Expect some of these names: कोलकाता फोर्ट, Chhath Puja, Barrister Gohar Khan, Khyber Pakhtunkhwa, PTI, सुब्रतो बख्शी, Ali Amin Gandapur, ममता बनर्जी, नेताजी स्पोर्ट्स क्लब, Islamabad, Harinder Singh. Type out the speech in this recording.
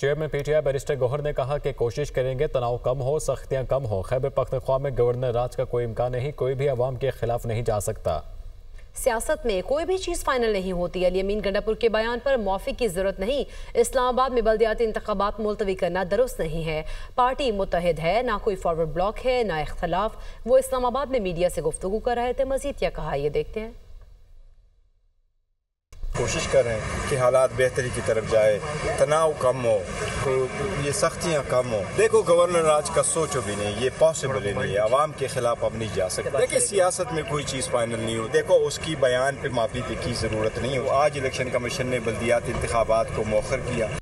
Chairman PTI barrister Gauhar ने कहा कि कोशिश करेंगे तनाव कम हो, सख्तियां कम हो। खैबर पख्तूनख्वा में गवर्नर राज का कोई इम्कान नहीं, कोई भी अवाम के खिलाफ नहीं जा सकता। सियासत में कोई भी चीज़ फाइनल नहीं होती। अली अमीन गंडापुर के बयान पर मुआफ़ी की ज़रूरत नहीं। इस्लामाबाद में बल्दियाती इंतखाबात मुलतवी करना दुरुस्त नहीं है। पार्टी मुतहद है, ना कोई फॉरवर्ड ब्लॉक है, ना इख्तलाफ। वो इस्लामाबाद में मीडिया से गुफ्तगू कर रहे थे। मजीद क्या कहा, ये देखते हैं। कोशिश कर रहे हैं कि हालात बेहतरी की तरफ जाए, तनाव कम हो, ये सख्तियाँ कम हो। देखो गवर्नर राज का सोचो भी नहीं, ये पॉसिबल ही नहीं है। आवाम के खिलाफ अब नहीं जा सकता। देखिए सियासत में कोई चीज़ फाइनल नहीं हो। देखो उसकी बयान पे माफी की ज़रूरत नहीं हो। आज इलेक्शन कमीशन ने बल्दियाती इंतखाबात को मौखर किया।